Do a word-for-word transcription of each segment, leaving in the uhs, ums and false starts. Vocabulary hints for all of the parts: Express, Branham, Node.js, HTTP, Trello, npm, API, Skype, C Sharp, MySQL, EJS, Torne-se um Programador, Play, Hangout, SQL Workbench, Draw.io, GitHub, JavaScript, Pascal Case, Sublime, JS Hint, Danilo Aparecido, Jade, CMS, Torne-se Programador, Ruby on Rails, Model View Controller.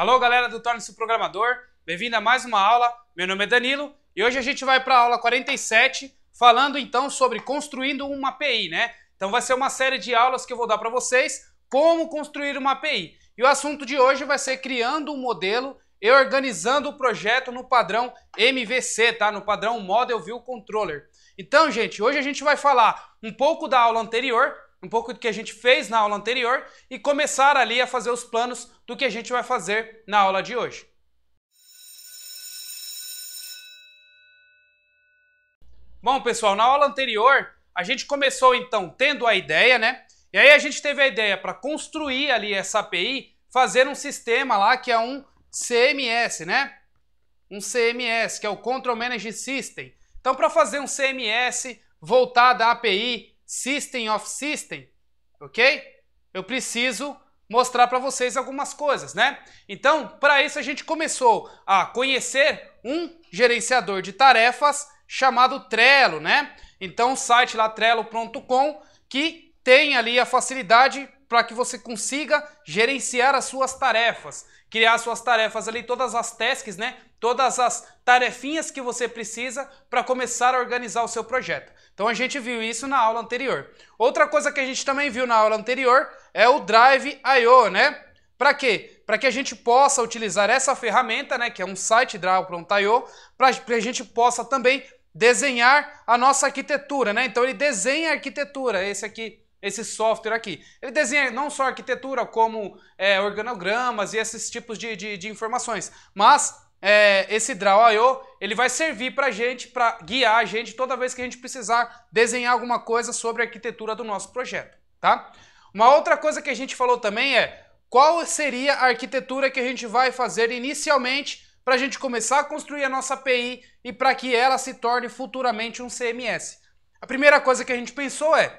Alô galera do Torne-se Programador, bem-vindo a mais uma aula, meu nome é Danilo e hoje a gente vai para a aula quarenta e sete falando então sobre construindo uma A P I, né? Então vai ser uma série de aulas que eu vou dar para vocês como construir uma A P I e o assunto de hoje vai ser criando um modelo e organizando o projeto no padrão M V C, tá? No padrão Model View Controller. Então gente, hoje a gente vai falar um pouco da aula anterior, um pouco do que a gente fez na aula anterior e começar ali a fazer os planos do que a gente vai fazer na aula de hoje. Bom, pessoal, na aula anterior a gente começou então tendo a ideia, né? E aí a gente teve a ideia para construir ali essa A P I, fazer um sistema lá que é um C M S, né? Um C M S, que é o Control Management System. Então, para fazer um C M S voltado à A P I, System of System, ok? Eu preciso mostrar para vocês algumas coisas, né? Então, para isso a gente começou a conhecer um gerenciador de tarefas chamado Trello, né? Então, o site lá trello ponto com que tem ali a facilidade para que você consiga gerenciar as suas tarefas, criar suas tarefas ali, todas as tasks, né? Todas as tarefinhas que você precisa para começar a organizar o seu projeto. Então a gente viu isso na aula anterior. Outra coisa que a gente também viu na aula anterior é o Drive ponto i o, né? Para quê? Para que a gente possa utilizar essa ferramenta, né? Que é um site Drive ponto i o, para que a gente possa também desenhar a nossa arquitetura, né? Então ele desenha a arquitetura, esse aqui. Esse software aqui. Ele desenha não só arquitetura, como é, organogramas e esses tipos de, de, de informações. Mas é, esse Draw ponto i o, ele vai servir para a gente, para guiar a gente toda vez que a gente precisar desenhar alguma coisa sobre a arquitetura do nosso projeto, tá? Uma outra coisa que a gente falou também é qual seria a arquitetura que a gente vai fazer inicialmente para a gente começar a construir a nossa A P I e para que ela se torne futuramente um C M S. A primeira coisa que a gente pensou é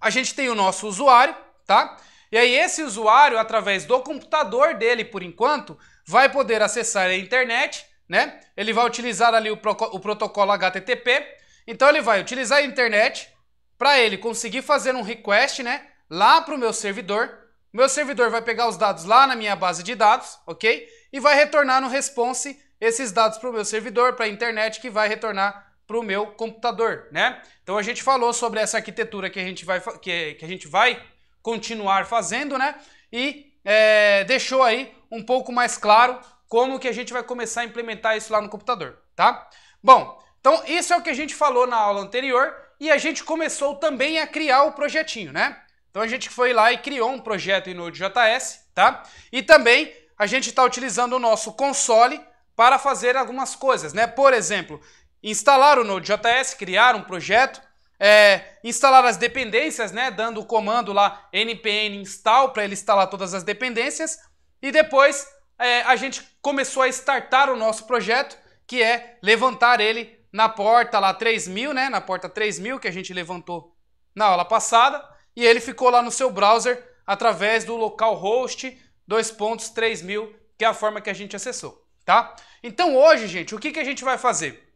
a gente tem o nosso usuário, tá? E aí esse usuário, através do computador dele, por enquanto, vai poder acessar a internet, né? Ele vai utilizar ali o, pro, o protocolo H T T P. Então ele vai utilizar a internet para ele conseguir fazer um request, né? Lá para o meu servidor. O meu servidor vai pegar os dados lá na minha base de dados, ok? E vai retornar no response esses dados para o meu servidor, para a internet, que vai retornar para o meu computador, né? Então a gente falou sobre essa arquitetura que a gente vai, que, que a gente vai continuar fazendo, né? E é, deixou aí um pouco mais claro como que a gente vai começar a implementar isso lá no computador, tá? Bom, então isso é o que a gente falou na aula anterior e a gente começou também a criar o projetinho, né? Então a gente foi lá e criou um projeto em Node ponto J S, tá? E também a gente está utilizando o nosso console para fazer algumas coisas, né? Por exemplo, instalar o Node ponto J S, criar um projeto, é, instalar as dependências, né, dando o comando lá npm install para ele instalar todas as dependências e depois é, a gente começou a startar o nosso projeto, que é levantar ele na porta lá três mil, né, na porta três mil que a gente levantou na aula passada e ele ficou lá no seu browser através do localhost dois pontos três mil, que é a forma que a gente acessou, tá? Então hoje, gente, o que, que a gente vai fazer?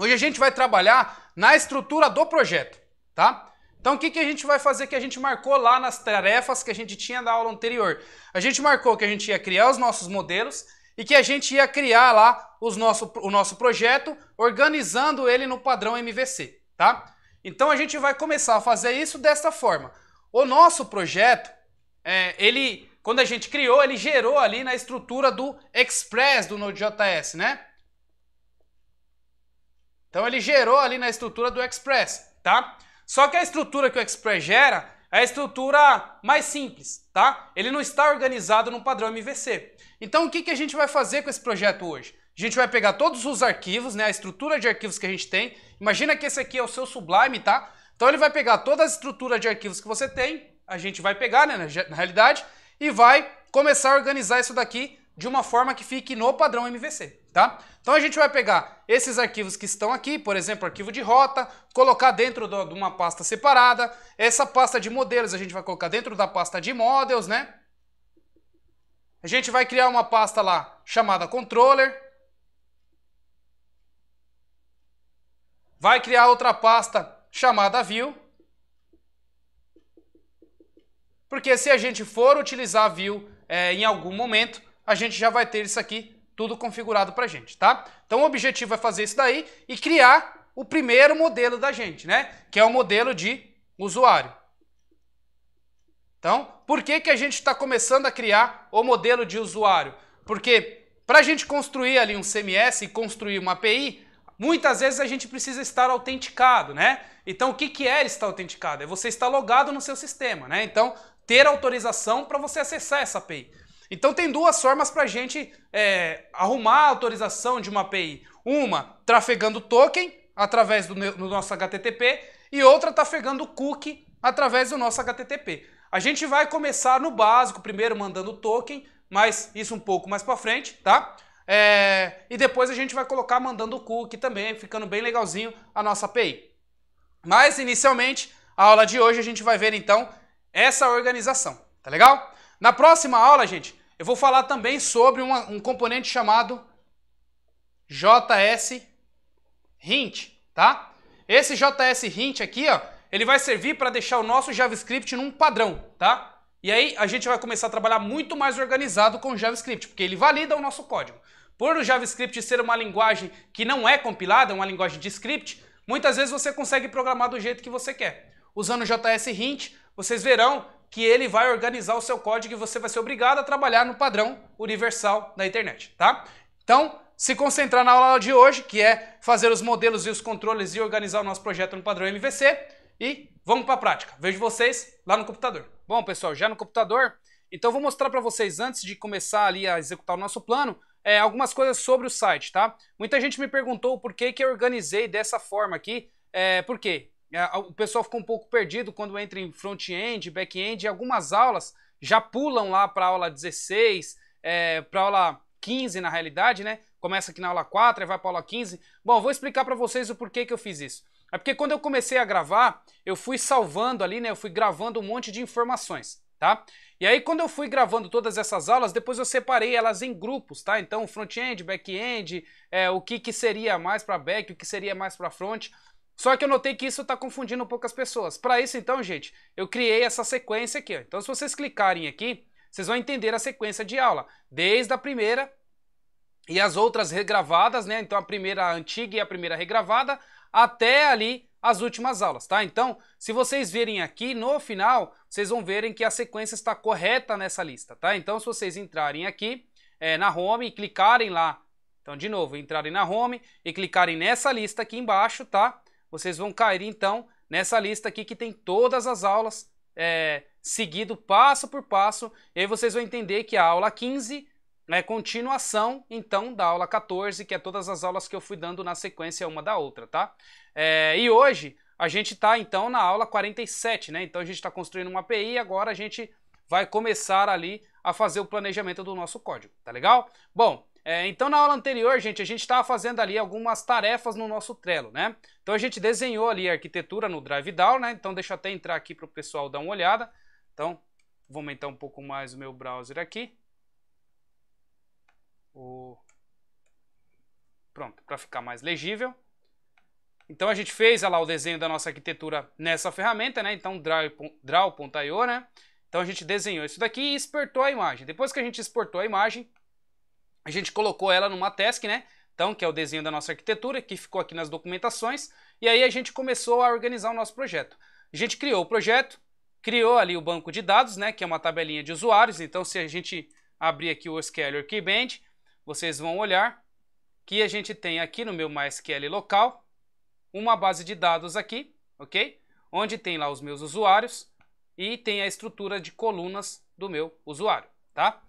Hoje a gente vai trabalhar na estrutura do projeto, tá? Então o que, que a gente vai fazer que a gente marcou lá nas tarefas que a gente tinha na aula anterior? A gente marcou que a gente ia criar os nossos modelos e que a gente ia criar lá os nosso, o nosso projeto, organizando ele no padrão M V C, tá? Então a gente vai começar a fazer isso desta forma. O nosso projeto, é, ele, quando a gente criou, ele gerou ali na estrutura do Express do Node ponto J S, né? Então ele gerou ali na estrutura do Express, tá? Só que a estrutura que o Express gera é a estrutura mais simples, tá? Ele não está organizado no padrão M V C. Então o que, que a gente vai fazer com esse projeto hoje? A gente vai pegar todos os arquivos, né? A estrutura de arquivos que a gente tem. Imagina que esse aqui é o seu Sublime, tá? Então ele vai pegar toda a estrutura de arquivos que você tem, a gente vai pegar, né? Na realidade, e vai começar a organizar isso daqui de uma forma que fique no padrão M V C, tá? Então a gente vai pegar esses arquivos que estão aqui, por exemplo, arquivo de rota, colocar dentro do, de uma pasta separada, essa pasta de modelos a gente vai colocar dentro da pasta de models, né? A gente vai criar uma pasta lá chamada controller, vai criar outra pasta chamada view, porque se a gente for utilizar view é, em algum momento, a gente já vai ter isso aqui tudo configurado pra gente, tá? Então o objetivo é fazer isso daí e criar o primeiro modelo da gente, né? Que é o modelo de usuário. Então, por que que a gente está começando a criar o modelo de usuário? Porque para a gente construir ali um C M S e construir uma A P I, muitas vezes a gente precisa estar autenticado, né? Então, o que que é estar autenticado? É você estar logado no seu sistema, né? Então, ter autorização para você acessar essa A P I. Então, tem duas formas para a gente é, arrumar a autorização de uma A P I. Uma, trafegando token através do, do nosso H T T P e outra, trafegando cookie através do nosso H T T P. A gente vai começar no básico, primeiro mandando token, mas isso um pouco mais pra frente, tá? É, e depois a gente vai colocar mandando o cookie também, ficando bem legalzinho a nossa A P I. Mas, inicialmente, a aula de hoje a gente vai ver, então, essa organização, tá legal? Na próxima aula, gente, eu vou falar também sobre uma, um componente chamado J S Hint, tá? Esse J S Hint aqui, ó, ele vai servir para deixar o nosso JavaScript num padrão, tá? E aí a gente vai começar a trabalhar muito mais organizado com o JavaScript, porque ele valida o nosso código. Por o JavaScript ser uma linguagem que não é compilada, é uma linguagem de script, muitas vezes você consegue programar do jeito que você quer. Usando o J S Hint, vocês verão que ele vai organizar o seu código e você vai ser obrigado a trabalhar no padrão universal da internet, tá? Então, se concentrar na aula de hoje, que é fazer os modelos e os controles e organizar o nosso projeto no padrão M V C, e vamos para a prática. Vejo vocês lá no computador. Bom, pessoal, já no computador, então vou mostrar para vocês, antes de começar ali a executar o nosso plano, é, algumas coisas sobre o site, tá? Muita gente me perguntou por que que eu organizei dessa forma aqui, é, por quê? É, o pessoal ficou um pouco perdido quando entra em front-end, back-end, algumas aulas já pulam lá para a aula dezesseis, é, para a aula quinze na realidade, né? Começa aqui na aula quatro e vai para a aula quinze. Bom, vou explicar para vocês o porquê que eu fiz isso. É porque quando eu comecei a gravar, eu fui salvando ali, né? Eu fui gravando um monte de informações, tá? E aí quando eu fui gravando todas essas aulas, depois eu separei elas em grupos, tá? Então front-end, back-end, é, o que que seria mais para back, o que seria mais para front. Só que eu notei que isso tá confundindo um pouco as pessoas. Para isso então, gente, eu criei essa sequência aqui, ó. Então se vocês clicarem aqui, vocês vão entender a sequência de aula, desde a primeira e as outras regravadas, né? Então a primeira antiga e a primeira regravada, até ali as últimas aulas, tá? Então, se vocês virem aqui no final, vocês vão verem que a sequência está correta nessa lista, tá? Então, se vocês entrarem aqui é, na home e clicarem lá, então, de novo, entrarem na home e clicarem nessa lista aqui embaixo, tá? Vocês vão cair, então, nessa lista aqui que tem todas as aulas é, seguido passo por passo, e aí vocês vão entender que a aula quinze é continuação, então, da aula quatorze, que é todas as aulas que eu fui dando na sequência uma da outra, tá? É, e hoje a gente tá, então, na aula quarenta e sete, né? Então a gente está construindo uma A P I e agora a gente vai começar ali a fazer o planejamento do nosso código, tá legal? Bom, é, então na aula anterior, gente, a gente estava fazendo ali algumas tarefas no nosso Trello, né? Então a gente desenhou ali a arquitetura no drive-down, né? Então deixa eu até entrar aqui para o pessoal dar uma olhada. Então, vou aumentar um pouco mais o meu browser aqui. Pronto, para ficar mais legível. Então a gente fez olha lá o desenho da nossa arquitetura nessa ferramenta, né? Então Draw ponto i o, né? Então a gente desenhou isso daqui e exportou a imagem. Depois que a gente exportou a imagem, a gente colocou ela numa task, né? Então, que é o desenho da nossa arquitetura, que ficou aqui nas documentações. E aí a gente começou a organizar o nosso projeto. A gente criou o projeto, criou ali o banco de dados, né? Que é uma tabelinha de usuários. Então se a gente abrir aqui o S Q L Workbench, vocês vão olhar que a gente tem aqui no meu MySQL local uma base de dados aqui, ok? Onde tem lá os meus usuários e tem a estrutura de colunas do meu usuário, tá?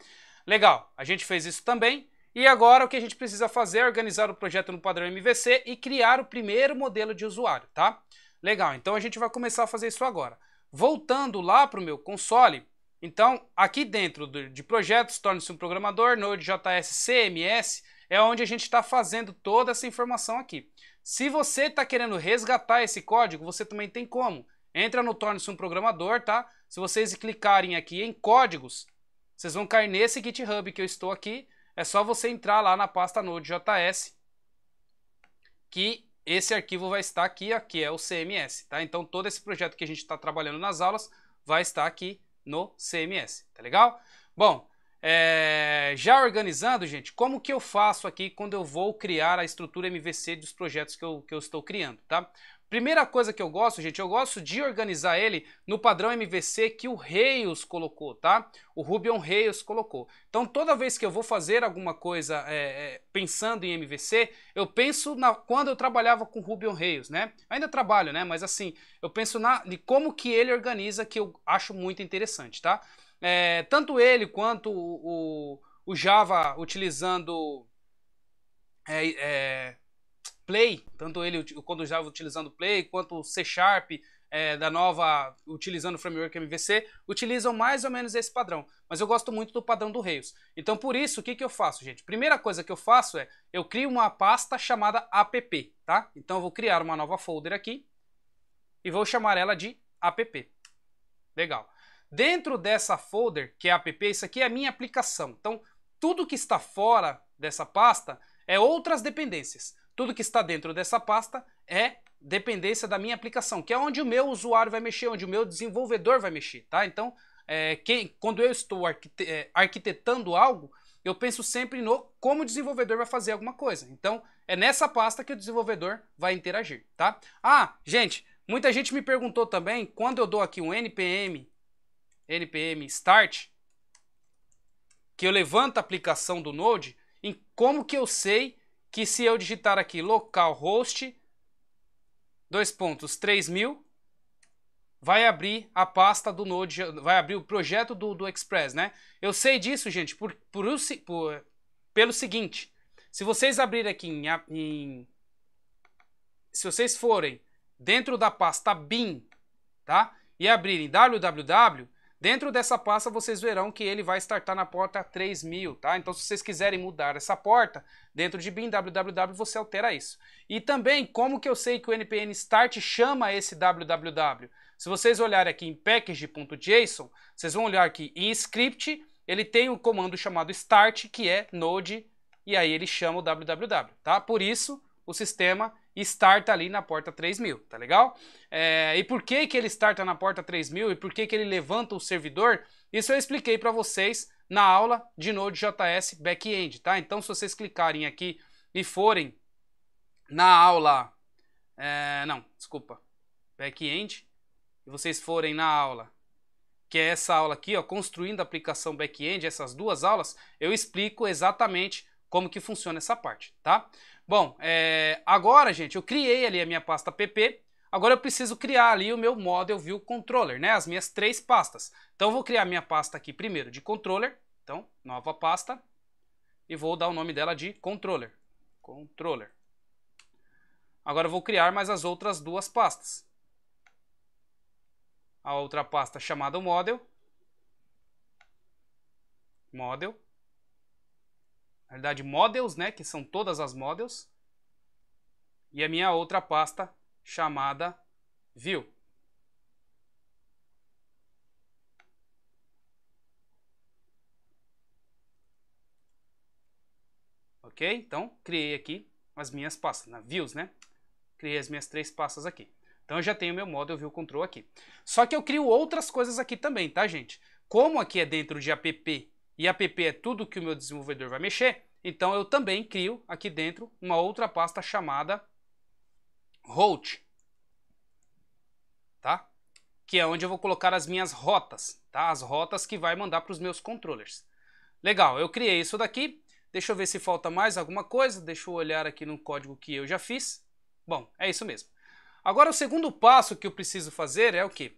Legal, a gente fez isso também. E agora o que a gente precisa fazer é organizar o projeto no padrão M V C e criar o primeiro modelo de usuário, tá? Legal, então a gente vai começar a fazer isso agora. Voltando lá para o meu console, então, aqui dentro de projetos, torne-se um programador, Node.js, C M S, é onde a gente está fazendo toda essa informação aqui. Se você está querendo resgatar esse código, você também tem como. Entra no torne-se um programador, tá? Se vocês clicarem aqui em códigos, vocês vão cair nesse GitHub que eu estou aqui. É só você entrar lá na pasta Node.js, que esse arquivo vai estar aqui, aqui é o C M S, tá? Então, todo esse projeto que a gente está trabalhando nas aulas vai estar aqui no C M S, tá legal? Bom, é, já organizado, gente, como que eu faço aqui quando eu vou criar a estrutura M V C dos projetos que eu, que eu estou criando, tá? Primeira coisa que eu gosto, gente, eu gosto de organizar ele no padrão M V C que o Rails colocou, tá? O Ruby on Rails colocou. Então, toda vez que eu vou fazer alguma coisa é, é, pensando em M V C, eu penso na quando eu trabalhava com Ruby on Rails, né? Ainda trabalho, né? Mas assim, eu penso na de como que ele organiza, que eu acho muito interessante, tá? É, tanto ele quanto o, o, o Java utilizando... É, é, Play, tanto ele quando já utilizando Play, quanto o C Sharp é, da nova, utilizando o framework M V C, utilizam mais ou menos esse padrão. Mas eu gosto muito do padrão do Rails. Então, por isso, o que, que eu faço, gente? Primeira coisa que eu faço é, eu crio uma pasta chamada app, tá? Então, eu vou criar uma nova folder aqui e vou chamar ela de app. Legal. Dentro dessa folder, que é app, isso aqui é a minha aplicação. Então, tudo que está fora dessa pasta é outras dependências. Tudo que está dentro dessa pasta é dependência da minha aplicação, que é onde o meu usuário vai mexer, onde o meu desenvolvedor vai mexer, tá? Então, é, quem, quando eu estou arquite- arquitetando algo, eu penso sempre no como o desenvolvedor vai fazer alguma coisa. Então, é nessa pasta que o desenvolvedor vai interagir, tá? Ah, gente, muita gente me perguntou também, quando eu dou aqui um N P M, N P M Start, que eu levanto a aplicação do Node, em como que eu sei... que se eu digitar aqui localhost, dois pontos, três mil, vai abrir a pasta do Node, vai abrir o projeto do, do Express, né? Eu sei disso, gente, por, por, por, pelo seguinte, se vocês abrirem aqui em, em... Se vocês forem dentro da pasta bin, tá? E abrirem www, dentro dessa pasta vocês verão que ele vai startar na porta três mil, tá? Então, se vocês quiserem mudar essa porta, dentro de bin www você altera isso. E também, como que eu sei que o npm start chama esse www? Se vocês olharem aqui em package.json, vocês vão olhar aqui em script, ele tem um comando chamado start, que é node, e aí ele chama o www, tá? Por isso, o sistema... starta ali na porta três mil, tá legal? É, e por que que ele starta na porta três mil e por que que ele levanta o servidor? Isso eu expliquei para vocês na aula de Node.js Backend, tá? Então, se vocês clicarem aqui e forem na aula... É, não, desculpa. Backend. E vocês forem na aula, que é essa aula aqui, ó, construindo a aplicação Backend, essas duas aulas, eu explico exatamente como que funciona essa parte, tá? Bom, é, agora, gente, eu criei ali a minha pasta app, agora eu preciso criar ali o meu Model View Controller, né? As minhas três pastas. Então, eu vou criar minha pasta aqui primeiro de Controller, então, nova pasta, e vou dar o nome dela de Controller. Controller. Agora eu vou criar mais as outras duas pastas. A outra pasta chamada Model. Model. Na verdade, models, né, que são todas as models, e a minha outra pasta chamada view. Ok? Então, criei aqui as minhas pastas, na views, né? Criei as minhas três pastas aqui. Então, eu já tenho meu model view control aqui. Só que eu crio outras coisas aqui também, tá, gente? Como aqui é dentro de app, e app é tudo que o meu desenvolvedor vai mexer, então eu também crio aqui dentro uma outra pasta chamada route, tá? Que é onde eu vou colocar as minhas rotas, tá? As rotas que vai mandar para os meus controllers. Legal, eu criei isso daqui, deixa eu ver se falta mais alguma coisa, deixa eu olhar aqui no código que eu já fiz. Bom, é isso mesmo. Agora o segundo passo que eu preciso fazer é o quê?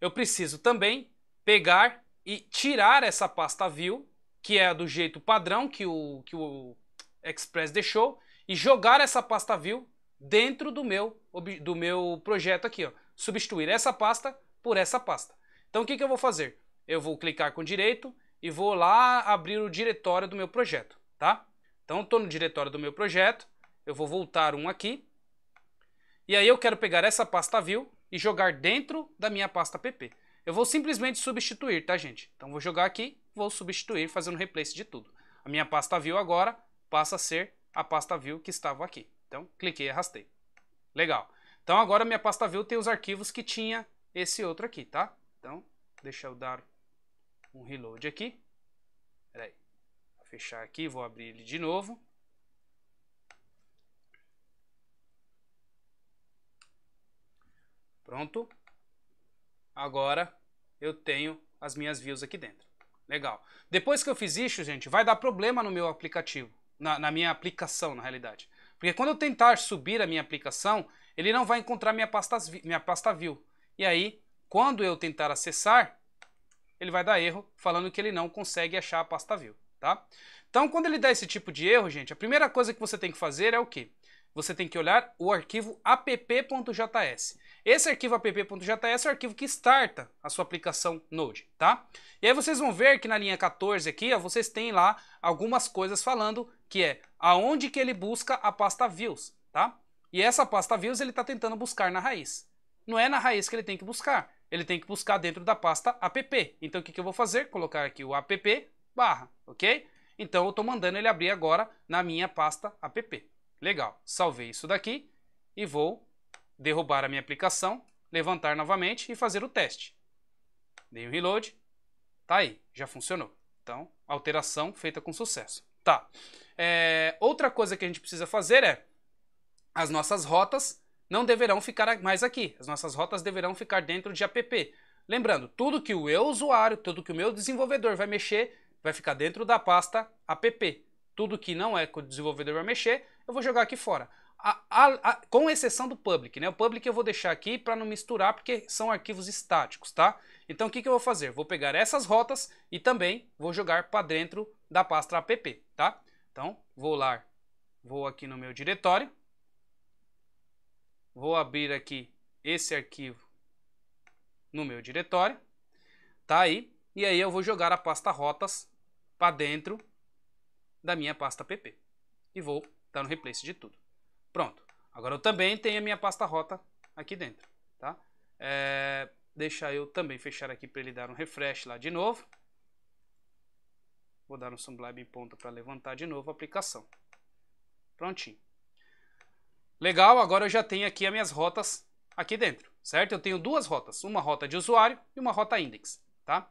Eu preciso também pegar... e tirar essa pasta view, que é do jeito padrão que o, que o Express deixou, e jogar essa pasta view dentro do meu, do meu projeto aqui, ó. Substituir essa pasta por essa pasta. Então, o que que eu vou fazer? Eu vou clicar com direito e vou lá abrir o diretório do meu projeto, tá? Então, eu estou no diretório do meu projeto, eu vou voltar um aqui, e aí eu quero pegar essa pasta view e jogar dentro da minha pasta app. Eu vou simplesmente substituir, tá, gente? Então, vou jogar aqui, vou substituir, fazendo replace de tudo. A minha pasta view agora passa a ser a pasta view que estava aqui. Então, cliquei e arrastei. Legal. Então, agora minha pasta view tem os arquivos que tinha esse outro aqui, tá? Então, deixa eu dar um reload aqui. Peraí. fechar aqui, vou abrir ele de novo. Pronto. Agora eu tenho as minhas views aqui dentro. Legal. Depois que eu fiz isso, gente, vai dar problema no meu aplicativo, na, na minha aplicação, na realidade. Porque quando eu tentar subir a minha aplicação, ele não vai encontrar minha pasta, minha pasta view. E aí, quando eu tentar acessar, ele vai dar erro, falando que ele não consegue achar a pasta view, tá? Então, quando ele dá esse tipo de erro, gente, a primeira coisa que você tem que fazer é o quê? Você tem que olhar o arquivo app.js. Esse arquivo app.js é o arquivo que starta a sua aplicação Node, tá? E aí vocês vão ver que na linha quatorze aqui, ó, vocês têm lá algumas coisas falando que é aonde que ele busca a pasta views, tá? E essa pasta views ele está tentando buscar na raiz. Não é na raiz que ele tem que buscar, ele tem que buscar dentro da pasta app. Então o que, que eu vou fazer? Colocar aqui o app barra, ok? Então eu estou mandando ele abrir agora na minha pasta app. Legal, salvei isso daqui e vou derrubar a minha aplicação, levantar novamente e fazer o teste. Dei um reload, tá aí, já funcionou. Então, alteração feita com sucesso. Tá. É, outra coisa que a gente precisa fazer é, as nossas rotas não deverão ficar mais aqui. As nossas rotas deverão ficar dentro de app. Lembrando, tudo que o meu usuário, tudo que o meu desenvolvedor vai mexer, vai ficar dentro da pasta app. Tudo que não é que o desenvolvedor vai mexer, eu vou jogar aqui fora. A, a, a, com exceção do public, né? O public eu vou deixar aqui para não misturar, porque são arquivos estáticos, tá? Então o que, que eu vou fazer? Vou pegar essas rotas e também vou jogar para dentro da pasta app, tá? Então vou lá, vou aqui no meu diretório, vou abrir aqui esse arquivo no meu diretório, tá aí, e aí eu vou jogar a pasta rotas para dentro da minha pasta app e vou dar um replace de tudo. Pronto, agora eu também tenho a minha pasta rota aqui dentro, tá? É, deixa eu também fechar aqui para ele dar um refresh lá de novo. Vou dar um Sublime em ponta para levantar de novo a aplicação. Prontinho. Legal, agora eu já tenho aqui as minhas rotas aqui dentro, certo? Eu tenho duas rotas, uma rota de usuário e uma rota index, tá?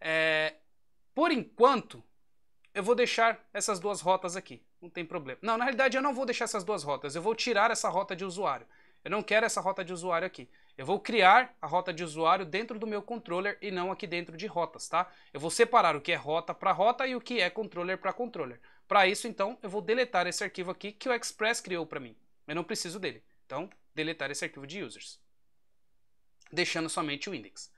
É, por enquanto, eu vou deixar essas duas rotas aqui. Não tem problema. Não, na realidade eu não vou deixar essas duas rotas, eu vou tirar essa rota de usuário. Eu não quero essa rota de usuário aqui. Eu vou criar a rota de usuário dentro do meu controller e não aqui dentro de rotas, tá? Eu vou separar o que é rota para rota e o que é controller para controller. Para isso, então, eu vou deletar esse arquivo aqui que o Express criou para mim. Eu não preciso dele. Então, deletar esse arquivo de users. Deixando somente o index.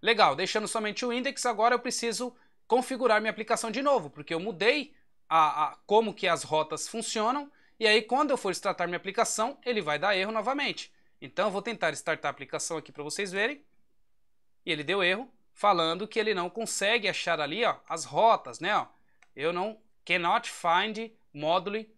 Legal, deixando somente o index, agora eu preciso configurar minha aplicação de novo, porque eu mudei A, a, como que as rotas funcionam, e aí quando eu for startar minha aplicação, ele vai dar erro novamente. Então eu vou tentar startar a aplicação aqui para vocês verem, e ele deu erro, falando que ele não consegue achar ali, ó, as rotas, né? Ó. Eu não cannot find module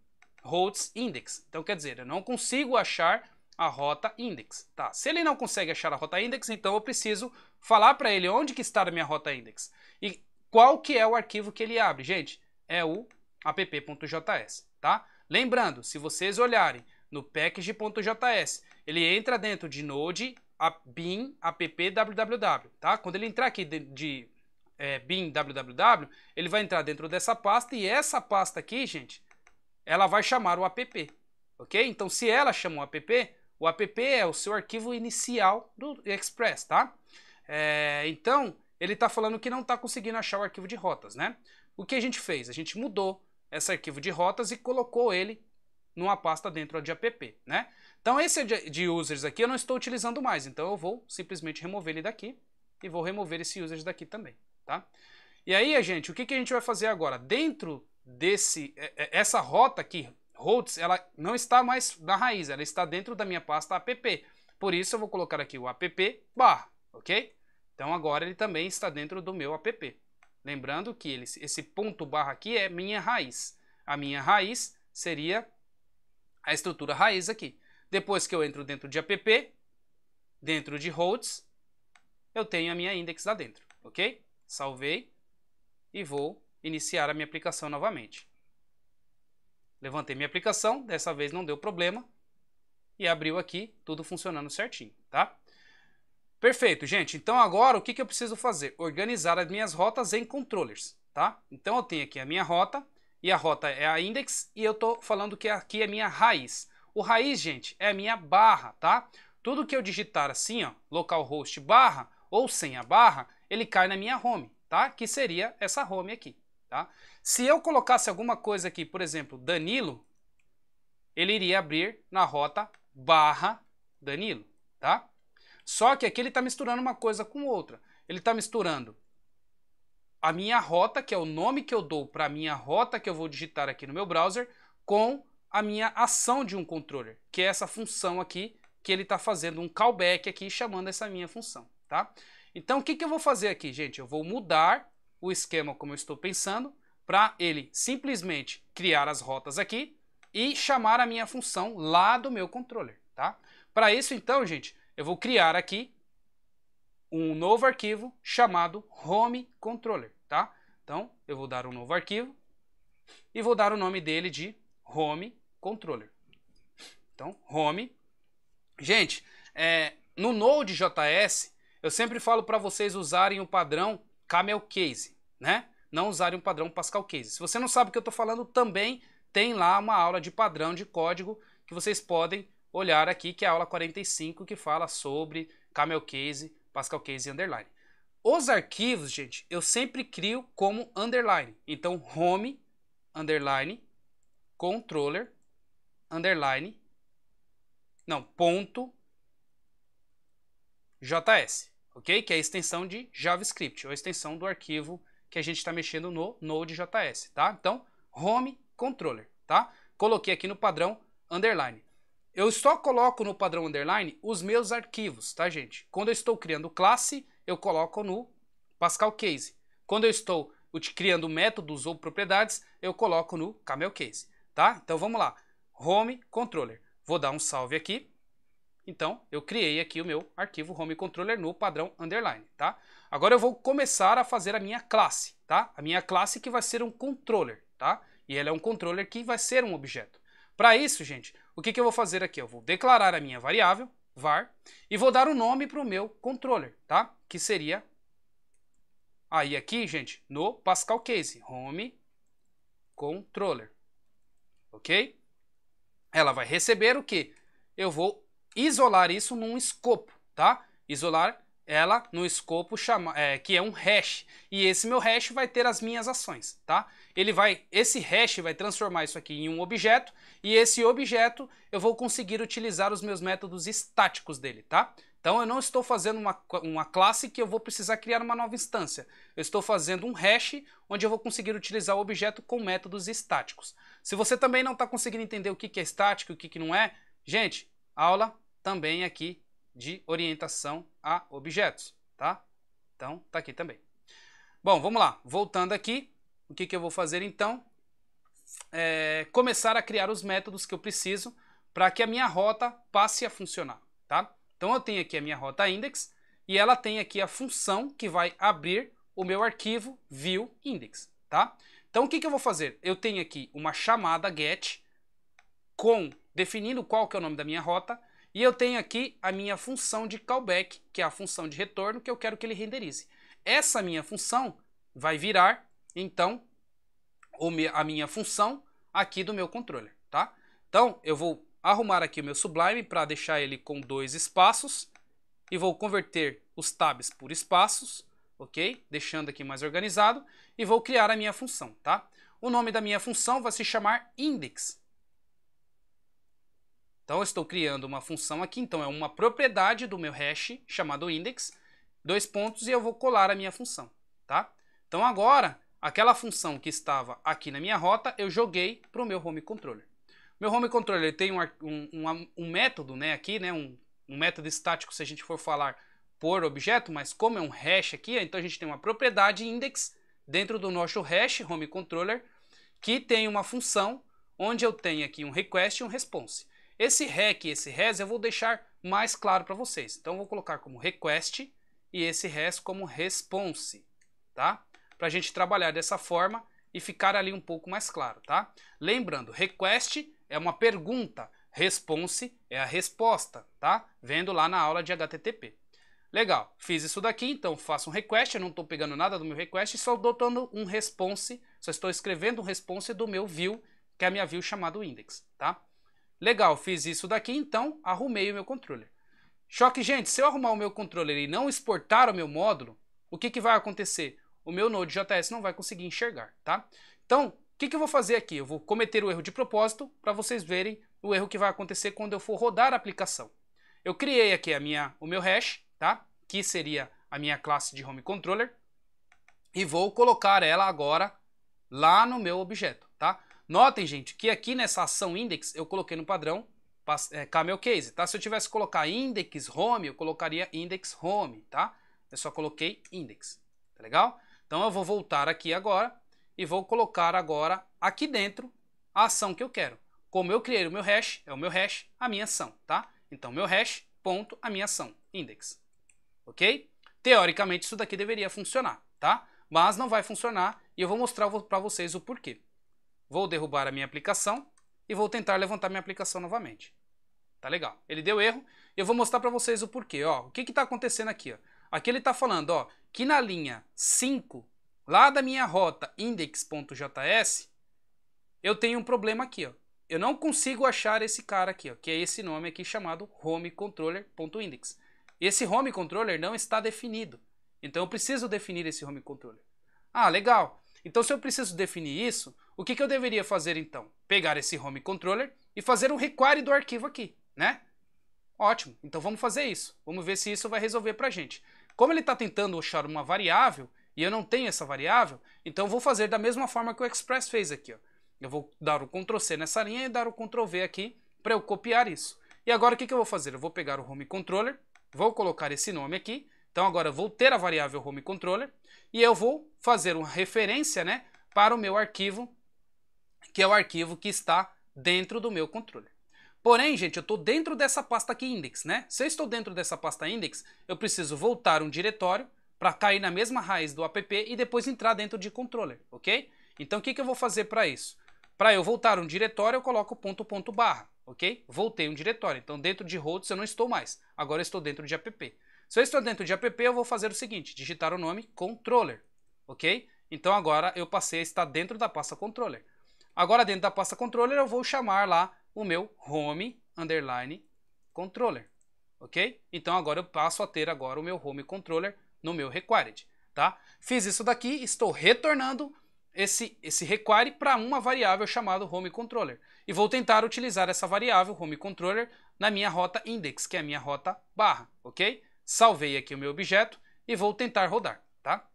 routes index. Então quer dizer, eu não consigo achar a rota index. Tá? Se ele não consegue achar a rota index, então eu preciso falar para ele onde que está a minha rota index. E qual que é o arquivo que ele abre, gente? É o app.js, tá? Lembrando, se vocês olharem no package.js, ele entra dentro de node bin app www, tá? Quando ele entrar aqui de, de é, bin www, ele vai entrar dentro dessa pasta e essa pasta aqui, gente, ela vai chamar o app, ok? Então, se ela chama o app, o app é o seu arquivo inicial do Express, tá? É, então, ele está falando que não está conseguindo achar o arquivo de rotas, né? O que a gente fez? A gente mudou esse arquivo de rotas e colocou ele numa pasta dentro de app, né? Então esse de users aqui eu não estou utilizando mais, então eu vou simplesmente remover ele daqui e vou remover esse users daqui também, tá? E aí, gente, o que a gente vai fazer agora? Dentro desse, essa rota aqui, routes, ela não está mais na raiz, ela está dentro da minha pasta app, por isso eu vou colocar aqui o app barra, ok? Então agora ele também está dentro do meu app. Lembrando que ele, esse ponto barra aqui é minha raiz. A minha raiz seria a estrutura raiz aqui. Depois que eu entro dentro de app, dentro de routes, eu tenho a minha index lá dentro, ok? Salvei e vou iniciar a minha aplicação novamente. Levantei minha aplicação, dessa vez não deu problema. E abriu aqui, tudo funcionando certinho, tá? Perfeito, gente. Então agora o que, que eu preciso fazer? Organizar as minhas rotas em controllers, tá? Então eu tenho aqui a minha rota, e a rota é a index, e eu estou falando que aqui é minha raiz. O raiz, gente, é a minha barra, tá? Tudo que eu digitar assim, ó, localhost barra ou sem a barra, ele cai na minha home, tá? Que seria essa home aqui, tá? Se eu colocasse alguma coisa aqui, por exemplo, Danilo, ele iria abrir na rota barra Danilo, tá? Só que aqui ele está misturando uma coisa com outra. Ele está misturando a minha rota, que é o nome que eu dou para a minha rota que eu vou digitar aqui no meu browser, com a minha ação de um controller, que é essa função aqui, que ele está fazendo um callback aqui, chamando essa minha função, tá? Então, o que, que eu vou fazer aqui, gente? Eu vou mudar o esquema como eu estou pensando, para ele simplesmente criar as rotas aqui e chamar a minha função lá do meu controller, tá? Para isso, então, gente, eu vou criar aqui um novo arquivo chamado home controller, tá? Então, eu vou dar um novo arquivo e vou dar o nome dele de home controller. Então, home. Gente, é, no Node.js, eu sempre falo para vocês usarem o padrão CamelCase, né? Não usarem o padrão Pascal Case. Se você não sabe o que eu estou falando, também tem lá uma aula de padrão de código que vocês podem olhar aqui, que é a aula quarenta e cinco, que fala sobre CamelCase, Pascal Case e underline. Os arquivos, gente, eu sempre crio como underline. Então, home, underline, controller, underline, não, ponto, js, ok? Que é a extensão de JavaScript, ou a extensão do arquivo que a gente está mexendo no Node.js, tá? Então, home, controller, tá? Coloquei aqui no padrão underline. Eu só coloco no padrão underline os meus arquivos, tá, gente? Quando eu estou criando classe, eu coloco no Pascal Case. Quando eu estou criando métodos ou propriedades, eu coloco no CamelCase, tá? Então, vamos lá. Home controller. Vou dar um salve aqui. Então, eu criei aqui o meu arquivo home controller no padrão underline, tá? Agora eu vou começar a fazer a minha classe, tá? A minha classe que vai ser um controller, tá? E ela é um controller que vai ser um objeto. Para isso, gente, o que, que eu vou fazer aqui? Eu vou declarar a minha variável, var, e vou dar um nome para o meu controller, tá? Que seria, aí aqui, gente, no Pascal Case, home controller, ok? Ela vai receber o quê? Eu vou isolar isso num escopo, tá? Isolar ela no escopo chama, é, que é um hash, e esse meu hash vai ter as minhas ações, tá? Ele vai, esse hash vai transformar isso aqui em um objeto, e esse objeto eu vou conseguir utilizar os meus métodos estáticos dele, tá? Então eu não estou fazendo uma, uma classe que eu vou precisar criar uma nova instância, eu estou fazendo um hash onde eu vou conseguir utilizar o objeto com métodos estáticos. Se você também não está conseguindo entender o que, que é estático e o que, que não é, gente, aula também aqui de orientação a objetos, tá? Então, tá aqui também. Bom, vamos lá. Voltando aqui, o que, que eu vou fazer então? É começar a criar os métodos que eu preciso para que a minha rota passe a funcionar, tá? Então, eu tenho aqui a minha rota index e ela tem aqui a função que vai abrir o meu arquivo view index, tá? Então, o que, que eu vou fazer? Eu tenho aqui uma chamada get com, definindo qual que é o nome da minha rota, e eu tenho aqui a minha função de callback, que é a função de retorno que eu quero que ele renderize. Essa minha função vai virar, então, a minha função aqui do meu controller, tá? Então, eu vou arrumar aqui o meu Sublime para deixar ele com dois espaços e vou converter os tabs por espaços, ok? Deixando aqui mais organizado e vou criar a minha função, tá? O nome da minha função vai se chamar index. Então, eu estou criando uma função aqui, então é uma propriedade do meu hash, chamado index, dois pontos, e eu vou colar a minha função, tá? Então, agora, aquela função que estava aqui na minha rota, eu joguei para o meu home controller. Meu home controller tem um, um, um, um método, né, aqui, né, um, um método estático, se a gente for falar por objeto, mas como é um hash aqui, então a gente tem uma propriedade index dentro do nosso hash, home controller, que tem uma função onde eu tenho aqui um request e um response. Esse rec e esse res eu vou deixar mais claro para vocês. Então, eu vou colocar como request e esse res como response, tá? Para a gente trabalhar dessa forma e ficar ali um pouco mais claro, tá? Lembrando, request é uma pergunta, response é a resposta, tá? Vendo lá na aula de H T T P. Legal, fiz isso daqui, então faço um request, eu não estou pegando nada do meu request, só estou dando um response só estou escrevendo um response do meu view, que é a minha view chamada index, tá? Legal, fiz isso daqui, então arrumei o meu controller. Só que, gente, se eu arrumar o meu controller e não exportar o meu módulo, o que, que vai acontecer? O meu Node.js não vai conseguir enxergar, tá? Então, o que, que eu vou fazer aqui? Eu vou cometer o erro de propósito para vocês verem o erro que vai acontecer quando eu for rodar a aplicação. Eu criei aqui a minha, o meu hash, tá? Que seria a minha classe de home controller, e vou colocar ela agora lá no meu objeto, tá? Notem, gente, que aqui nessa ação index eu coloquei no padrão é, CamelCase, tá? Se eu tivesse que colocar index home, eu colocaria index home, tá? Eu só coloquei index, tá legal? Então eu vou voltar aqui agora e vou colocar agora aqui dentro a ação que eu quero. Como eu criei o meu hash, é o meu hash, a minha ação, tá? Então meu hash, ponto, a minha ação, index. Ok? Teoricamente isso daqui deveria funcionar, tá? Mas não vai funcionar e eu vou mostrar para vocês o porquê. Vou derrubar a minha aplicação e vou tentar levantar minha aplicação novamente. Tá legal. Ele deu erro e eu vou mostrar para vocês o porquê. Ó, o que está acontecendo aqui? Ó? Aqui ele está falando ó, que na linha cinco, lá da minha rota index.js, eu tenho um problema aqui. Ó. Eu não consigo achar esse cara aqui, ó, que é esse nome aqui chamado homeController.index. Esse home controller não está definido. Então eu preciso definir esse home controller. Ah, legal. Então se eu preciso definir isso, o que, que eu deveria fazer então? Pegar esse home controller e fazer um require do arquivo aqui, né? Ótimo. Então vamos fazer isso. Vamos ver se isso vai resolver pra gente. Como ele está tentando achar uma variável e eu não tenho essa variável, então vou fazer da mesma forma que o Express fez aqui, ó. Eu vou dar o control C nessa linha e dar o control V aqui para eu copiar isso. E agora o que, que eu vou fazer? Eu vou pegar o home controller, vou colocar esse nome aqui. Então agora eu vou ter a variável home controller e eu vou fazer uma referência, né, para o meu arquivo, que é o arquivo que está dentro do meu controller. Porém, gente, eu estou dentro dessa pasta aqui index, né? Se eu estou dentro dessa pasta index, eu preciso voltar um diretório para cair na mesma raiz do app e depois entrar dentro de controller, ok? Então o que, que eu vou fazer para isso? Para eu voltar um diretório, eu coloco ponto ponto barra, ok? Voltei um diretório, então dentro de routes eu não estou mais, agora eu estou dentro de app. Se eu estou dentro de app, eu vou fazer o seguinte, digitar o nome controller, ok? Então agora eu passei a estar dentro da pasta controller. Agora dentro da pasta controller eu vou chamar lá o meu home underline controller, ok? Então agora eu passo a ter agora o meu home controller no meu required, tá? Fiz isso daqui, estou retornando esse, esse require para uma variável chamada home controller. E vou tentar utilizar essa variável home controller na minha rota index, que é a minha rota barra, ok? Salvei aqui o meu objeto e vou tentar rodar, tá?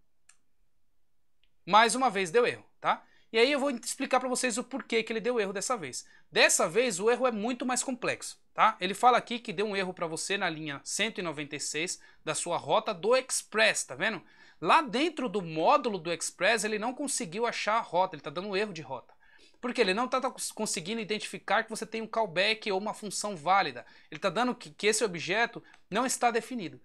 Mais uma vez deu erro, tá? E aí eu vou explicar para vocês o porquê que ele deu erro dessa vez. Dessa vez o erro é muito mais complexo, tá? Ele fala aqui que deu um erro para você na linha cento e noventa e seis da sua rota do Express, tá vendo? Lá dentro do módulo do Express ele não conseguiu achar a rota, ele tá dando um erro de rota. Porque ele não está conseguindo identificar que você tem um callback ou uma função válida. Ele está dando que, que esse objeto não está definido.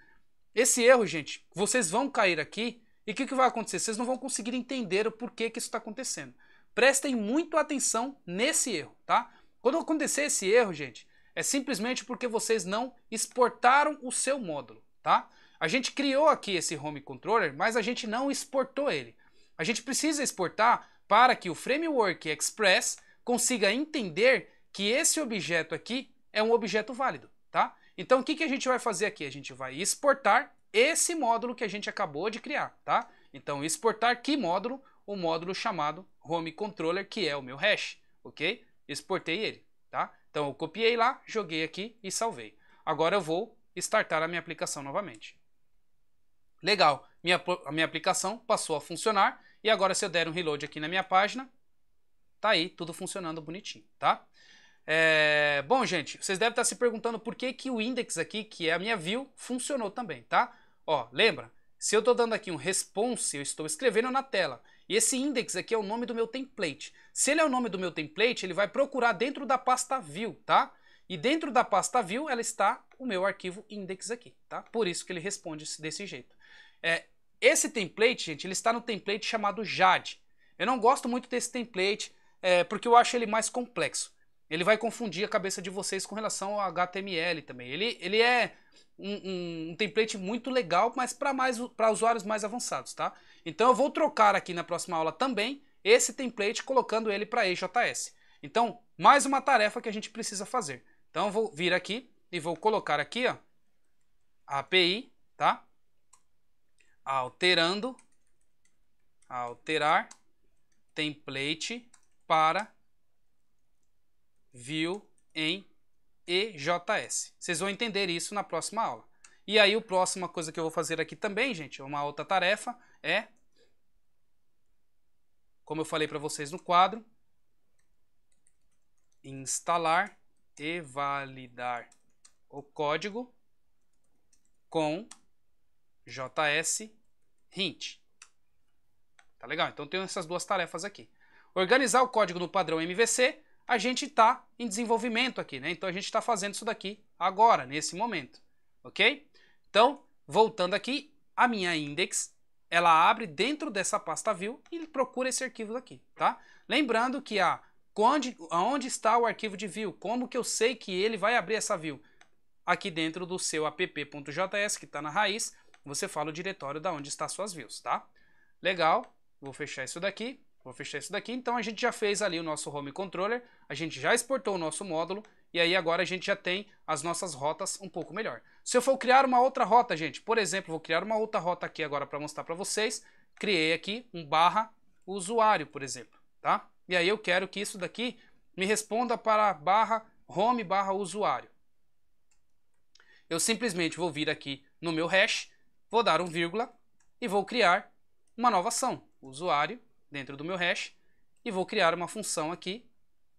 Esse erro, gente, vocês vão cair aqui e o que, que vai acontecer? Vocês não vão conseguir entender o porquê que isso está acontecendo. Prestem muito atenção nesse erro, tá? Quando acontecer esse erro, gente, é simplesmente porque vocês não exportaram o seu módulo, tá? A gente criou aqui esse home controller, mas a gente não exportou ele. A gente precisa exportar para que o framework Express consiga entender que esse objeto aqui é um objeto válido, tá? Então o que, que a gente vai fazer aqui? A gente vai exportar esse módulo que a gente acabou de criar, tá? Então exportar que módulo? O módulo chamado home controller, que é o meu hash, ok? Exportei ele, tá? Então eu copiei lá, joguei aqui e salvei. Agora eu vou startar a minha aplicação novamente. Legal, minha, a minha aplicação passou a funcionar. E agora se eu der um reload aqui na minha página, tá aí, tudo funcionando bonitinho, tá? É... Bom, gente, vocês devem estar se perguntando por que, que o index aqui, que é a minha view, funcionou também, tá? Ó, lembra, se eu estou dando aqui um response, eu estou escrevendo na tela. E esse index aqui é o nome do meu template. Se ele é o nome do meu template, ele vai procurar dentro da pasta view, tá? E dentro da pasta view, ela está o meu arquivo index aqui, tá? Por isso que ele responde desse jeito. É... Esse template, gente, ele está no template chamado Jade. Eu não gosto muito desse template, é, porque eu acho ele mais complexo. Ele vai confundir a cabeça de vocês com relação ao H T M L também. Ele, ele é um, um, um template muito legal, mas para mais, para usuários mais avançados, tá? Então eu vou trocar aqui na próxima aula também esse template colocando ele para E J S. Então, mais uma tarefa que a gente precisa fazer. Então, eu vou vir aqui e vou colocar aqui, ó, a API, tá? Alterando, alterar template para view em E J S. Vocês vão entender isso na próxima aula. E aí, a próxima coisa que eu vou fazer aqui também, gente, uma outra tarefa é, como eu falei para vocês no quadro, instalar e validar o código com J S Hint. Tá legal? Então, tenho essas duas tarefas aqui. Organizar o código no padrão M V C, a gente está em desenvolvimento aqui, né? Então, a gente está fazendo isso daqui agora, nesse momento. Ok? Então, voltando aqui, a minha index, ela abre dentro dessa pasta view e procura esse arquivo aqui, tá? Lembrando que a, onde, onde está o arquivo de view, como que eu sei que ele vai abrir essa view? Aqui dentro do seu app.js, que está na raiz, você fala o diretório da onde está suas views, tá? Legal, vou fechar isso daqui, vou fechar isso daqui. Então, a gente já fez ali o nosso home controller, a gente já exportou o nosso módulo, e aí agora a gente já tem as nossas rotas um pouco melhor. Se eu for criar uma outra rota, gente, por exemplo, vou criar uma outra rota aqui agora para mostrar para vocês. Criei aqui um barra usuário, por exemplo, tá? E aí eu quero que isso daqui me responda para barra home barra usuário. Eu simplesmente vou vir aqui no meu hash, vou dar um vírgula e vou criar uma nova ação, usuário, dentro do meu hash, e vou criar uma função aqui,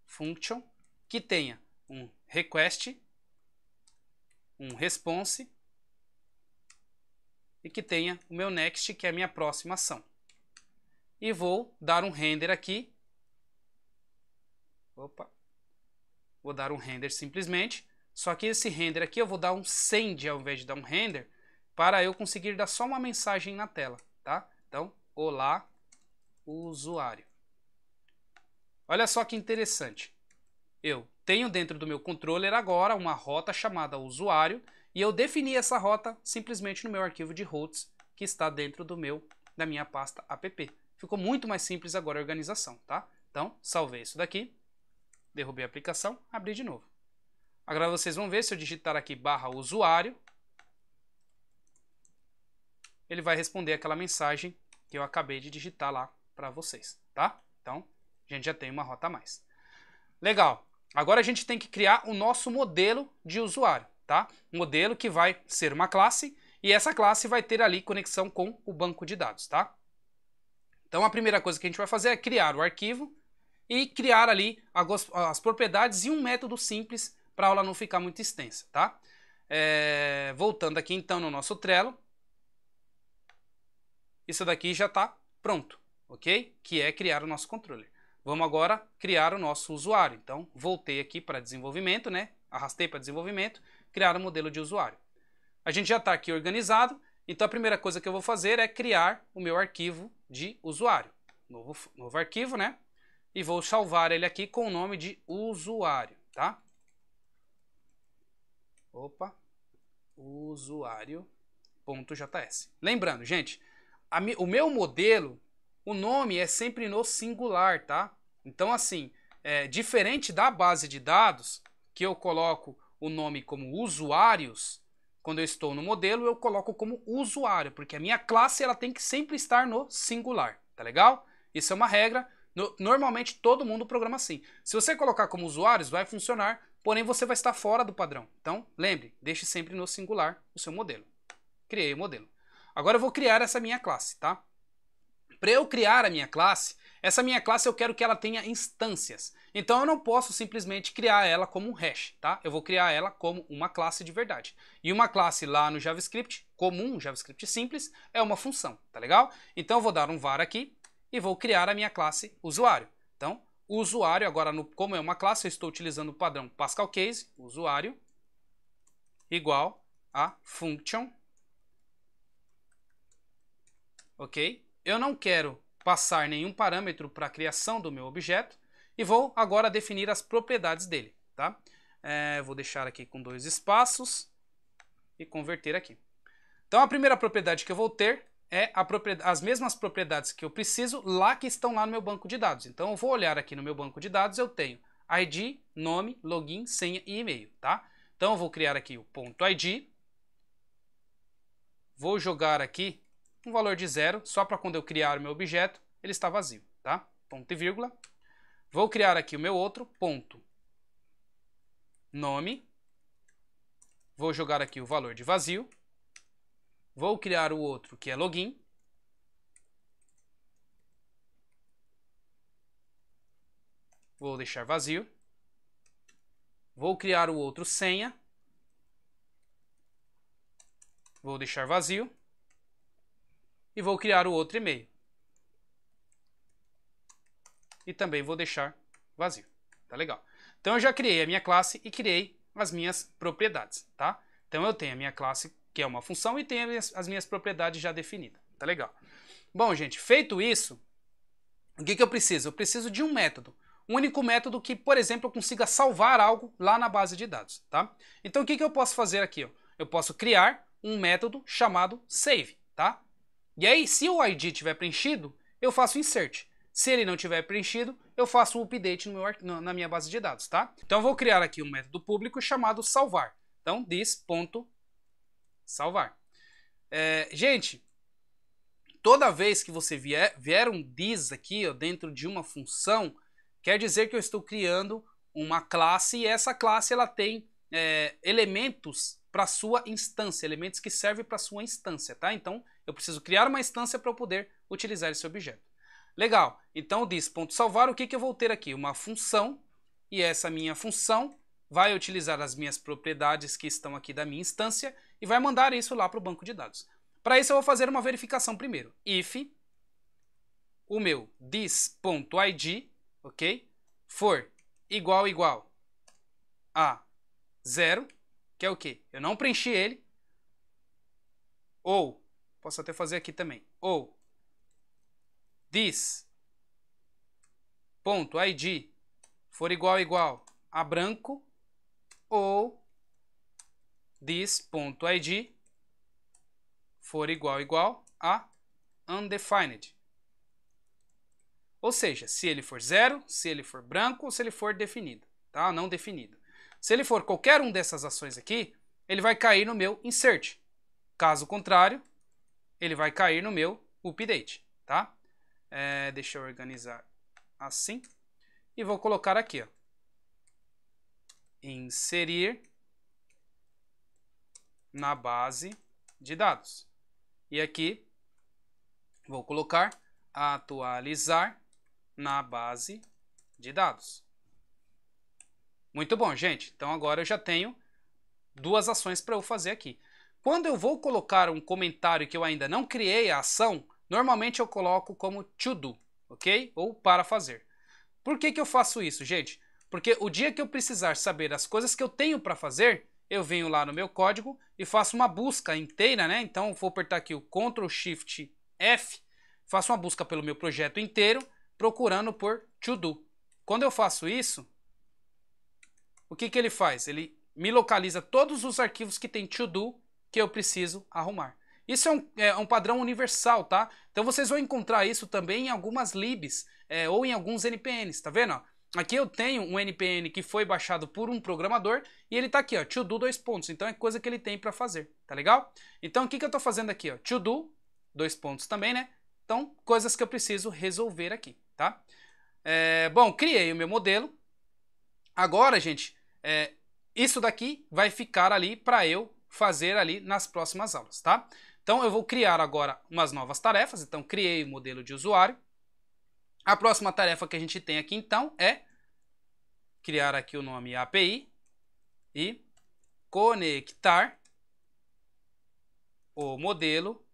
function, que tenha um request, um response, e que tenha o meu next, que é a minha próxima ação. E vou dar um render aqui. Opa! Vou dar um render simplesmente, só que esse render aqui eu vou dar um send ao invés de dar um render, para eu conseguir dar só uma mensagem na tela, tá? Então, olá, usuário. Olha só que interessante. Eu tenho dentro do meu controller agora uma rota chamada usuário e eu defini essa rota simplesmente no meu arquivo de routes que está dentro do meu, da minha pasta app. Ficou muito mais simples agora a organização, tá? Então, salvei isso daqui, derrubei a aplicação, abri de novo. Agora vocês vão ver, se eu digitar aqui barra usuário, ele vai responder aquela mensagem que eu acabei de digitar lá para vocês, tá? Então, a gente já tem uma rota a mais. Legal. Agora a gente tem que criar o nosso modelo de usuário, tá? Um modelo que vai ser uma classe e essa classe vai ter ali conexão com o banco de dados, tá? Então a primeira coisa que a gente vai fazer é criar o arquivo e criar ali as propriedades e um método simples para a aula não ficar muito extensa, tá? É... Voltando aqui então no nosso Trello, isso daqui já está pronto, ok? Que é criar o nosso controller. Vamos agora criar o nosso usuário. Então, voltei aqui para desenvolvimento, né? Arrastei para desenvolvimento, criar o modelo de usuário. A gente já está aqui organizado, então a primeira coisa que eu vou fazer é criar o meu arquivo de usuário. Novo, novo arquivo, né? E vou salvar ele aqui com o nome de usuário, tá? Opa, usuário.js. Lembrando, gente, a, o meu modelo, o nome é sempre no singular, tá? Então, assim, é, diferente da base de dados, que eu coloco o nome como usuários, quando eu estou no modelo, eu coloco como usuário, porque a minha classe ela tem que sempre estar no singular, tá legal? Isso é uma regra, no, normalmente todo mundo programa assim. Se você colocar como usuários, vai funcionar, porém você vai estar fora do padrão. Então, lembre, deixe sempre no singular o seu modelo. Criei o modelo. Agora eu vou criar essa minha classe, tá? Para eu criar a minha classe, essa minha classe eu quero que ela tenha instâncias. Então eu não posso simplesmente criar ela como um hash, tá? Eu vou criar ela como uma classe de verdade. E uma classe lá no JavaScript, comum, JavaScript simples, é uma função, tá legal? Então eu vou dar um var aqui e vou criar a minha classe usuário. Então, usuário, agora no, como é uma classe, eu estou utilizando o padrão Pascal Case, usuário, igual a function, ok? Eu não quero passar nenhum parâmetro para a criação do meu objeto e vou agora definir as propriedades dele, tá? É, vou deixar aqui com dois espaços e converter aqui. Então a primeira propriedade que eu vou ter é a propriedade, as mesmas propriedades que eu preciso lá que estão lá no meu banco de dados. Então eu vou olhar aqui no meu banco de dados, eu tenho I D, nome, login, senha e e-mail, tá? Então eu vou criar aqui o ponto .id, vou jogar aqui um valor de zero, só para quando eu criar o meu objeto, ele está vazio, tá? Ponto e vírgula. Vou criar aqui o meu outro, ponto nome, vou jogar aqui o valor de vazio, vou criar o outro que é login, vou deixar vazio, vou criar o outro senha, vou deixar vazio e vou criar o outro e-mail e também vou deixar vazio, tá legal? Então eu já criei a minha classe e criei as minhas propriedades, tá? Então eu tenho a minha classe que é uma função e tenho as minhas propriedades já definidas, tá legal? Bom, gente, feito isso, o que que eu preciso? Eu preciso de um método, um único método que, por exemplo, eu consiga salvar algo lá na base de dados, tá? Então o que que eu posso fazer aqui, ó? Eu posso criar um método chamado save, tá? E aí, se o I D tiver preenchido, eu faço o insert. Se ele não tiver preenchido, eu faço o update no meu, na minha base de dados, tá? Então eu vou criar aqui um método público chamado salvar. Então this. Salvar. É, gente, toda vez que você vier, vier um this aqui, ó, dentro de uma função, quer dizer que eu estou criando uma classe e essa classe ela tem é, elementos para sua instância, elementos que servem para sua instância, tá? Então eu preciso criar uma instância para eu poder utilizar esse objeto. Legal, então this. Salvar, o que que eu vou ter aqui? Uma função, e essa minha função vai utilizar as minhas propriedades que estão aqui da minha instância e vai mandar isso lá para o banco de dados. Para isso eu vou fazer uma verificação primeiro. If o meu this.id, ok, for igual igual a zero, que é o que? Eu não preenchi ele, ou, posso até fazer aqui também, ou this.id for igual igual a branco, ou this.id for igual igual a undefined. Ou seja, se ele for zero, se ele for branco ou se ele for definido, tá? Não definido. Se ele for qualquer um dessas ações aqui, ele vai cair no meu insert. Caso contrário, ele vai cair no meu update, tá? É, deixa eu organizar assim e vou colocar aqui, ó. Inserir na base de dados. E aqui vou colocar atualizar na base de dados. Muito bom, gente. Então agora eu já tenho duas ações para eu fazer aqui. Quando eu vou colocar um comentário que eu ainda não criei a ação, normalmente eu coloco como to do, ok? Ou para fazer. Por que que eu faço isso, gente? Porque o dia que eu precisar saber as coisas que eu tenho para fazer, eu venho lá no meu código e faço uma busca inteira, né? Então eu vou apertar aqui o control shift F, faço uma busca pelo meu projeto inteiro, procurando por to do. Quando eu faço isso, o que que ele faz? Ele me localiza todos os arquivos que tem to do que eu preciso arrumar. Isso é um, é um padrão universal, tá? Então vocês vão encontrar isso também em algumas libs é, ou em alguns N P Ns, tá vendo? Ó? Aqui eu tenho um N P N que foi baixado por um programador e ele tá aqui, ó, to do dois pontos. Então é coisa que ele tem para fazer, tá legal? Então o que que eu tô fazendo aqui, ó? To do dois pontos também, né? Então coisas que eu preciso resolver aqui, tá? É, bom, criei o meu modelo. Agora, gente, é, isso daqui vai ficar ali para eu fazer ali nas próximas aulas, tá? Então eu vou criar agora umas novas tarefas, então criei o modelo de usuário. A próxima tarefa que a gente tem aqui então é criar aqui o nome A P I e conectar o modelo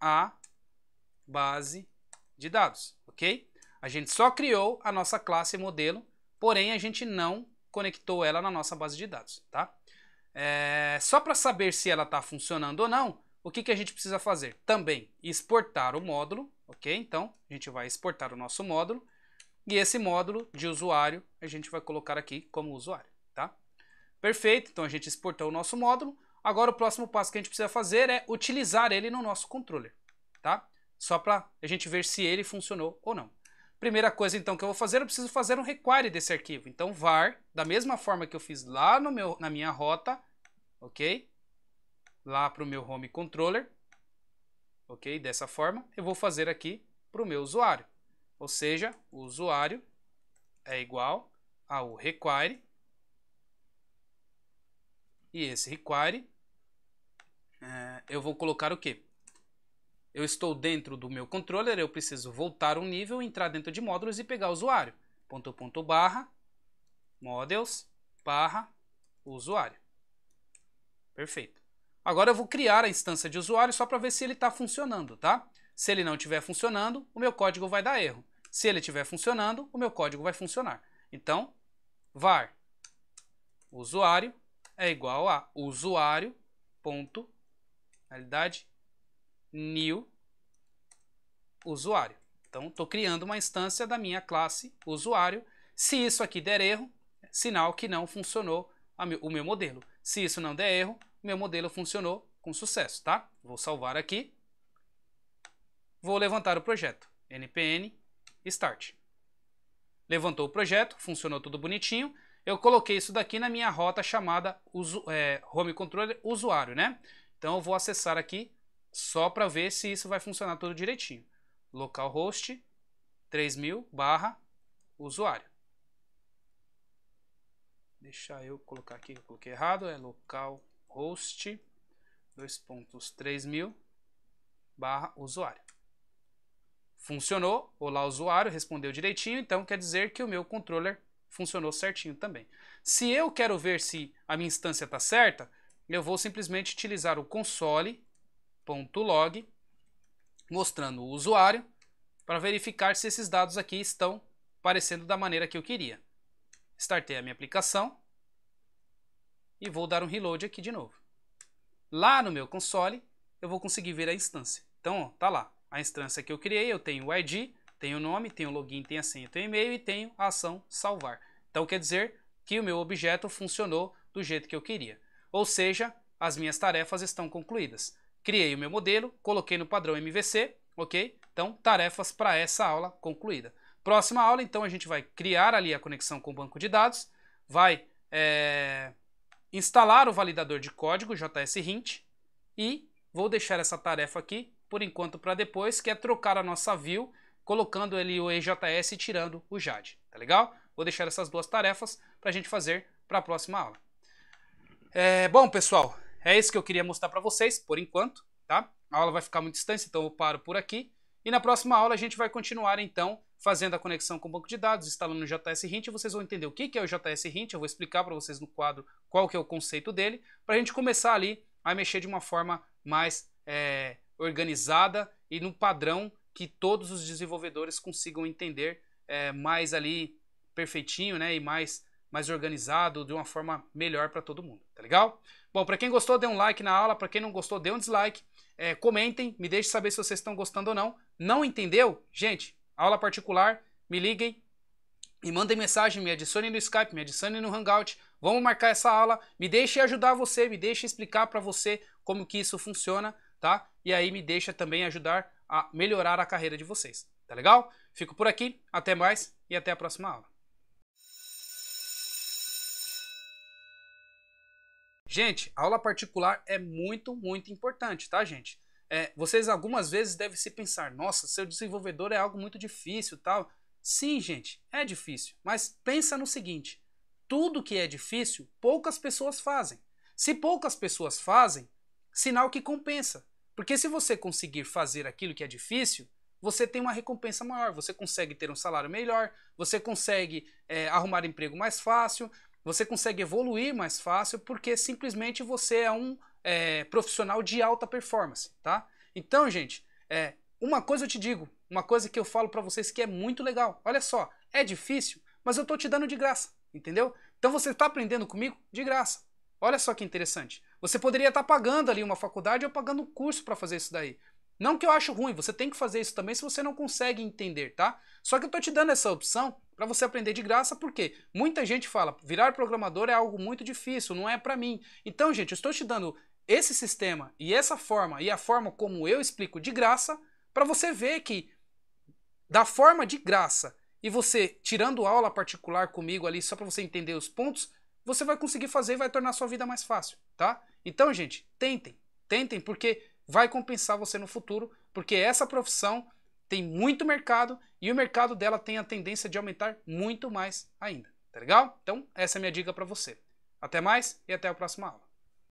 à base de dados, ok? A gente só criou a nossa classe modelo, porém a gente não conectou ela na nossa base de dados, tá? É, só para saber se ela está funcionando ou não, o que que a gente precisa fazer? Também exportar o módulo, ok? Então, a gente vai exportar o nosso módulo e esse módulo de usuário a gente vai colocar aqui como usuário, tá? Perfeito, então a gente exportou o nosso módulo. Agora o próximo passo que a gente precisa fazer é utilizar ele no nosso controller, tá? Só para a gente ver se ele funcionou ou não. Primeira coisa então que eu vou fazer, eu preciso fazer um require desse arquivo. Então var, da mesma forma que eu fiz lá no meu, na minha rota, ok? Lá para o meu home controller, ok? Dessa forma, eu vou fazer aqui para o meu usuário. Ou seja, o usuário é igual ao require. E esse require, é, eu vou colocar o quê? Eu estou dentro do meu controller, eu preciso voltar um nível, entrar dentro de módulos e pegar o usuário. Ponto, ponto, barra, models, barra, usuário. Perfeito. Agora eu vou criar a instância de usuário só para ver se ele está funcionando, tá? Se ele não estiver funcionando, o meu código vai dar erro. Se ele estiver funcionando, o meu código vai funcionar. Então, var usuário é igual a usuário, ponto, na realidade, new usuário. Então, estou criando uma instância da minha classe usuário. Se isso aqui der erro, sinal que não funcionou a meu, o meu modelo. Se isso não der erro, meu modelo funcionou com sucesso, tá? Vou salvar aqui. Vou levantar o projeto. N P M start. Levantou o projeto, funcionou tudo bonitinho. Eu coloquei isso daqui na minha rota chamada usu, é, home controller usuário, né? Então eu vou acessar aqui só para ver se isso vai funcionar tudo direitinho. Localhost três mil barra usuário. Deixa eu colocar aqui, eu coloquei errado, é local host dois pontos três mil barra usuário. Funcionou, olá usuário, respondeu direitinho, então quer dizer que o meu controller funcionou certinho também. Se eu quero ver se a minha instância está certa, eu vou simplesmente utilizar o console.log mostrando o usuário para verificar se esses dados aqui estão aparecendo da maneira que eu queria. Startei a minha aplicação. E vou dar um reload aqui de novo. Lá no meu console, eu vou conseguir ver a instância. Então, ó, tá lá. A instância que eu criei, eu tenho o I D, tenho o nome, tenho o login, tenho a senha, tenho o e-mail e tenho a ação salvar. Então, quer dizer que o meu objeto funcionou do jeito que eu queria. Ou seja, as minhas tarefas estão concluídas. Criei o meu modelo, coloquei no padrão M V C, ok? Então, tarefas para essa aula concluída. Próxima aula, então, a gente vai criar ali a conexão com o banco de dados, vai... É... instalar o validador de código J S Hint e vou deixar essa tarefa aqui por enquanto para depois, que é trocar a nossa view, colocando ali o E J S e tirando o Jade, tá legal? Vou deixar essas duas tarefas para a gente fazer para a próxima aula. É, bom, pessoal, é isso que eu queria mostrar para vocês por enquanto, tá? A aula vai ficar muito extensa, então eu paro por aqui. E na próxima aula a gente vai continuar, então, fazendo a conexão com o banco de dados, instalando o J S Hint. Vocês vão entender o que é o J S Hint, eu vou explicar para vocês no quadro qual que é o conceito dele, para a gente começar ali a mexer de uma forma mais é, organizada e num padrão que todos os desenvolvedores consigam entender é, mais ali perfeitinho, né, e mais, mais organizado, de uma forma melhor para todo mundo, tá legal? Bom, para quem gostou, dê um like na aula, para quem não gostou, dê um dislike. É, comentem, me deixem saber se vocês estão gostando ou não. Não entendeu? Gente, aula particular, me liguem e mandem mensagem, me adicionem no Skype, me adicionem no Hangout. Vamos marcar essa aula, me deixem ajudar você, me deixem explicar para você como que isso funciona, tá? E aí me deixa também ajudar a melhorar a carreira de vocês, tá legal? Fico por aqui, até mais e até a próxima aula. Gente, aula particular é muito, muito importante, tá, gente? É, vocês algumas vezes devem se pensar, nossa, ser desenvolvedor é algo muito difícil, tal. Sim, gente, é difícil, mas pensa no seguinte, tudo que é difícil, poucas pessoas fazem. Se poucas pessoas fazem, sinal que compensa. Porque se você conseguir fazer aquilo que é difícil, você tem uma recompensa maior, você consegue ter um salário melhor, você consegue é, arrumar emprego mais fácil... Você consegue evoluir mais fácil porque simplesmente você é um é, profissional de alta performance, tá? Então, gente, é, uma coisa eu te digo, uma coisa que eu falo pra vocês que é muito legal. Olha só, é difícil, mas eu tô te dando de graça, entendeu? Então você tá aprendendo comigo de graça. Olha só que interessante. Você poderia estar pagando ali uma faculdade ou pagando um curso pra fazer isso daí. Não que eu acho ruim, você tem que fazer isso também se você não consegue entender, tá? Só que eu tô te dando essa opção para você aprender de graça, porque muita gente fala, virar programador é algo muito difícil, não é para mim. Então, gente, eu estou te dando esse sistema e essa forma e a forma como eu explico de graça, para você ver que da forma de graça e você tirando aula particular comigo ali só para você entender os pontos, você vai conseguir fazer e vai tornar a sua vida mais fácil, tá? Então, gente, tentem, tentem porque vai compensar você no futuro, porque essa profissão tem muito mercado e o mercado dela tem a tendência de aumentar muito mais ainda, tá legal? Então, essa é a minha dica para você. Até mais e até a próxima aula.